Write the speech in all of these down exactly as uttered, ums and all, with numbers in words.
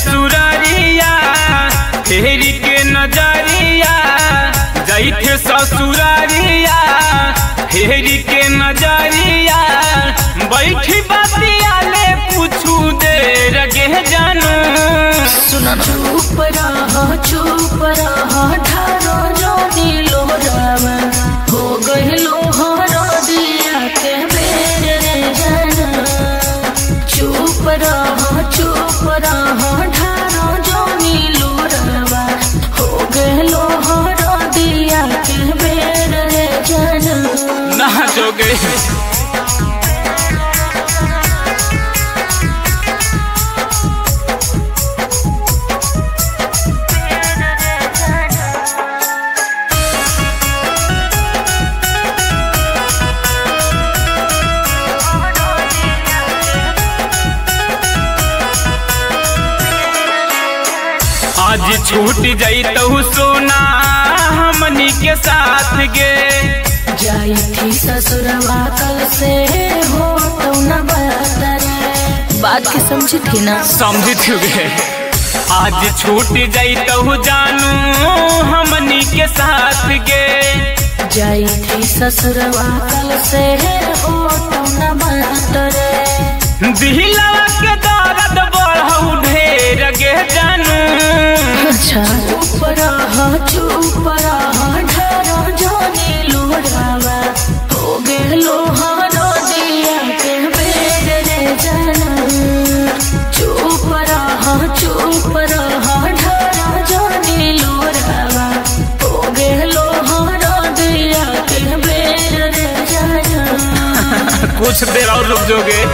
ससुरारिया फेरी के नजरिया जैथे ससुरारिया फेरी के नजरिया बैठी बतिया ले पूछू दे रगे जानू सुना चुप रहा चुप रहा धारो जोनी लो राम हो गए लो हरो दिया के मेरे रे जाना चुप रहा चुप रहा धारो जोनी लो राम हो गए लो हरो दिया के मेरे रे जाना ना जोगे आज छूट जाई तू सोना हमनी के साथ गे जाई थी ससुरवा कल से हो तो न बात के समझी थी ना समझी थी गे आज छूट जाई तू जानू हमनी के साथ गे जाई थी ससुरवा कल से हो तो न बात दिला के दर्द बढ़ाऊ ढेर गे जानू चुप रहा चुप रहा धारो जोनी लो रावा हो गेलो हारो दिया के बेद रे जाना चुप रहा चुप रहा धारो जोनी लो रावा हो गेलो हारो दिया के बेद रे जाना कुछ देर और रुक जाओगे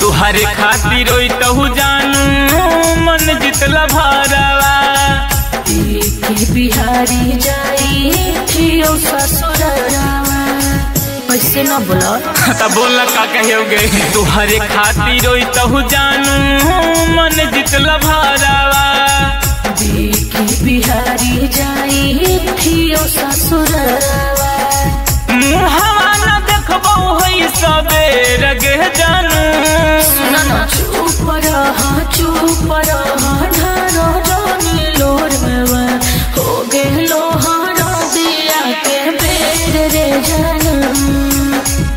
तुहरे खातिर रोई तहु जानू मन जितला भारवा बिहारी जाई थी ससुरावा ऐसे न बोला तब बोला का कहोगे तुहरे खातिर रोई तहु जानू मन जितला भारवा बिहारी जाई थी ससुरावा मुहावा न देखबो होई सबे रगे जानू चुप रहा चुप रहा धारो जोनी लोर में हो गेलो हारो दिया के बेर रे जाना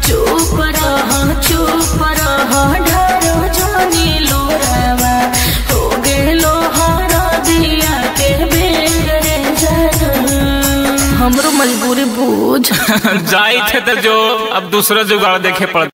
चुप रहा चुप रहा धारो जोनी लोर में हो गेलो हारो दिया के बेर रे जाना हमरो मजबूरी बूझ जाए थे तो जो अब दूसरा जुगाड़ देखे पड़।